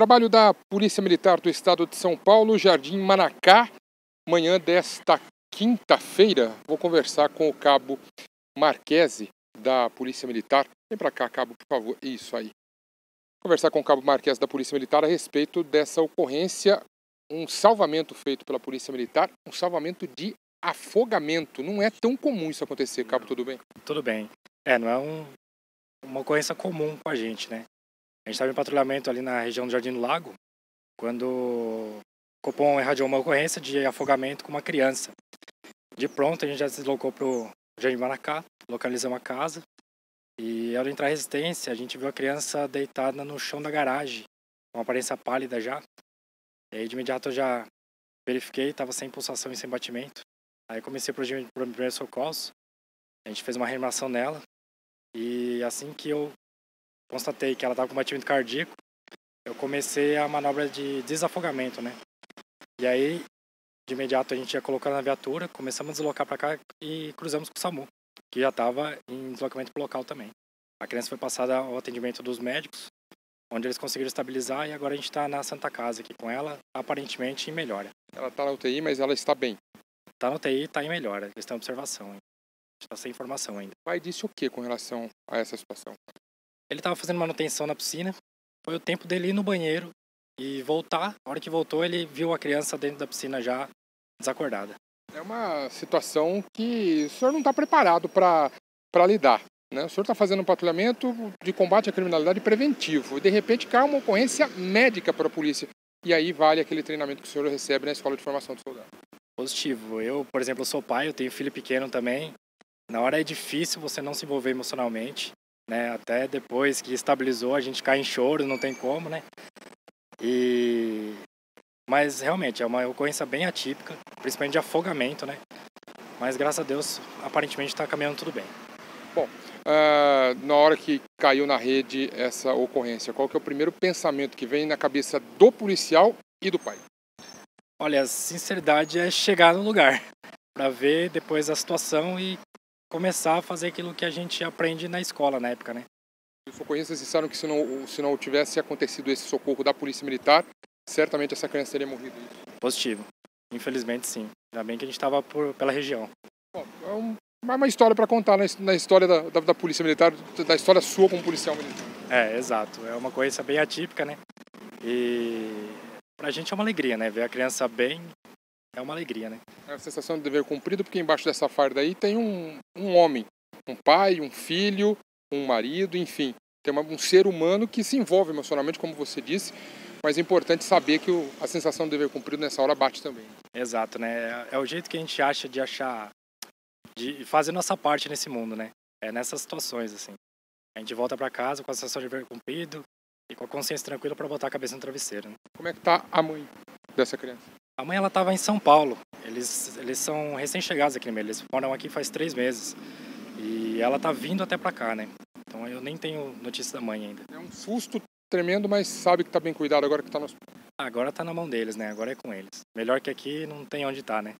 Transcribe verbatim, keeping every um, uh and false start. Trabalho da Polícia Militar do Estado de São Paulo, Jardim Manacá. Manhã desta quinta-feira, vou conversar com o Cabo Marquesi da Polícia Militar. Vem para cá, Cabo, por favor. Isso aí. Conversar com o Cabo Marquesi da Polícia Militar a respeito dessa ocorrência, um salvamento feito pela Polícia Militar, um salvamento de afogamento. Não é tão comum isso acontecer, Cabo, tudo bem? Tudo bem. É, não é um, uma ocorrência comum com a gente, né? A gente estava em patrulhamento ali na região do Jardim do Lago, quando o Copom irradiou uma ocorrência de afogamento com uma criança. De pronto, a gente já se deslocou para o Jardim Manacá, localizamos a casa, e ao entrar em resistência, a gente viu a criança deitada no chão da garagem, com aparência pálida já. E aí, de imediato, eu já verifiquei, estava sem pulsação e sem batimento. Aí comecei o primeiro socorro, a gente fez uma reanimação nela, e assim que eu constatei que ela estava com batimento cardíaco, eu comecei a manobra de desafogamento, né? E aí, de imediato, a gente ia colocando na viatura, começamos a deslocar para cá e cruzamos com o SAMU, que já estava em deslocamento para o local também. A criança foi passada ao atendimento dos médicos, onde eles conseguiram estabilizar, e agora a gente está na Santa Casa aqui com ela, aparentemente em melhora. Ela está na U T I, mas ela está bem? Está na U T I, está em melhora, eles estão em observação, está sem informação ainda. O pai disse o que com relação a essa situação? Ele estava fazendo manutenção na piscina, foi o tempo dele ir no banheiro e voltar. A hora que voltou, ele viu a criança dentro da piscina já desacordada. É uma situação que o senhor não está preparado para para lidar, né? O senhor está fazendo um patrulhamento de combate à criminalidade preventivo e, de repente, cai uma ocorrência médica para a polícia. E aí vale aquele treinamento que o senhor recebe na escola de formação do soldado. Positivo. Eu, por exemplo, sou pai, eu tenho filho pequeno também. Na hora é difícil você não se envolver emocionalmente. Né? Até depois que estabilizou, a gente cai em choro, não tem como, né? E... Mas realmente é uma ocorrência bem atípica, principalmente de afogamento, né? Mas graças a Deus, aparentemente está caminhando tudo bem. Bom, uh, na hora que caiu na rede essa ocorrência, qual que é o primeiro pensamento que vem na cabeça do policial e do pai? Olha, a sinceridade é chegar no lugar para ver depois a situação e começar a fazer aquilo que a gente aprende na escola, na época, né? Os socorristas disseram que se não, se não tivesse acontecido esse socorro da Polícia Militar, certamente essa criança teria morrido. Positivo. Infelizmente, sim. Ainda bem que a gente estava pela região. Bom, é um, uma história para contar na, na história da, da, da Polícia Militar, da história sua como policial militar. É, exato. É uma coisa bem atípica, né? E pra gente é uma alegria, né? Ver a criança bem... É uma alegria, né? É a sensação de dever cumprido, porque embaixo dessa farda aí tem um, um homem, um pai, um filho, um marido, enfim. Tem uma, um ser humano que se envolve emocionalmente, como você disse, mas é importante saber que o, a sensação de dever cumprido nessa hora bate também. Exato, né? É, é o jeito que a gente acha de achar, de fazer nossa parte nesse mundo, né? É nessas situações, assim. A gente volta para casa com a sensação de dever cumprido e com a consciência tranquila para botar a cabeça no travesseiro, né? Como é que tá a mãe dessa criança? A mãe, ela estava em São Paulo, eles, eles são recém-chegados aqui no meio, eles moram aqui faz três meses e ela está vindo até para cá, né? Então eu nem tenho notícia da mãe ainda. É um susto tremendo, mas sabe que está bem cuidado agora que está no hospital. Agora está na mão deles, né? Agora é com eles. Melhor que aqui não tem onde tá, né?